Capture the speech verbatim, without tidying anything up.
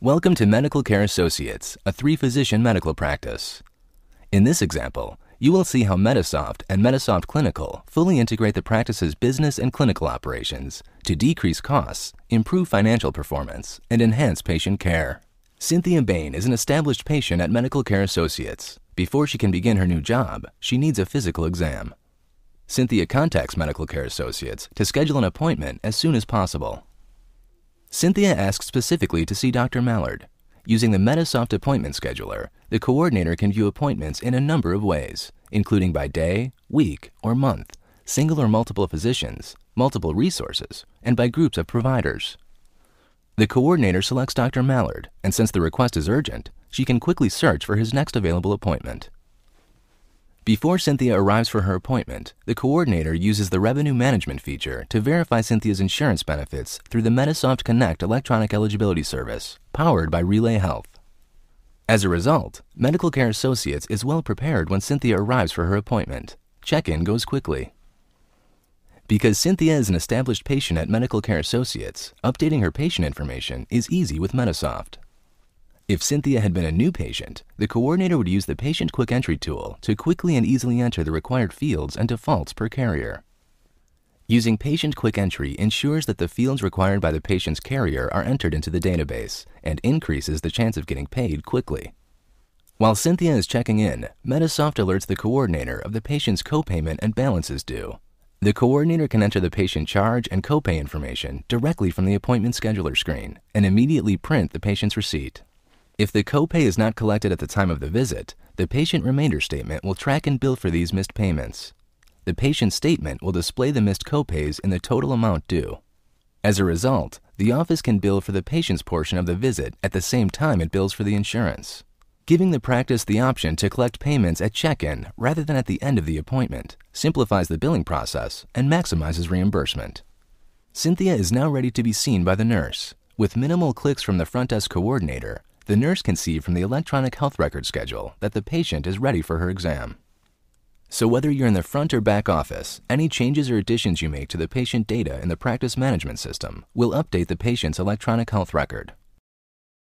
Welcome to Medical Care Associates, a three-physician medical practice. In this example, you will see how Medisoft and Medisoft Clinical fully integrate the practice's business and clinical operations to decrease costs, improve financial performance, and enhance patient care. Cynthia Bain is an established patient at Medical Care Associates. Before she can begin her new job, she needs a physical exam. Cynthia contacts Medical Care Associates to schedule an appointment as soon as possible. Cynthia asks specifically to see Doctor Mallard. Using the Medisoft appointment scheduler, the coordinator can view appointments in a number of ways, including by day, week, or month, single or multiple physicians, multiple resources, and by groups of providers. The coordinator selects Doctor Mallard, and since the request is urgent, she can quickly search for his next available appointment. Before Cynthia arrives for her appointment, the coordinator uses the revenue management feature to verify Cynthia's insurance benefits through the Medisoft Connect electronic eligibility service, powered by Relay Health. As a result, Medical Care Associates is well prepared when Cynthia arrives for her appointment. Check-in goes quickly. Because Cynthia is an established patient at Medical Care Associates, updating her patient information is easy with Medisoft. If Cynthia had been a new patient, the coordinator would use the Patient Quick Entry tool to quickly and easily enter the required fields and defaults per carrier. Using Patient Quick Entry ensures that the fields required by the patient's carrier are entered into the database and increases the chance of getting paid quickly. While Cynthia is checking in, Medisoft alerts the coordinator of the patient's copayment and balances due. The coordinator can enter the patient charge and copay information directly from the appointment scheduler screen and immediately print the patient's receipt. If the copay is not collected at the time of the visit, the patient remainder statement will track and bill for these missed payments. The patient statement will display the missed copays in the total amount due. As a result, the office can bill for the patient's portion of the visit at the same time it bills for the insurance, giving the practice the option to collect payments at check-in rather than at the end of the appointment, simplifies the billing process, and maximizes reimbursement. Cynthia is now ready to be seen by the nurse. With minimal clicks from the front desk coordinator, the nurse can see from the electronic health record schedule that the patient is ready for her exam. So whether you're in the front or back office, any changes or additions you make to the patient data in the practice management system will update the patient's electronic health record.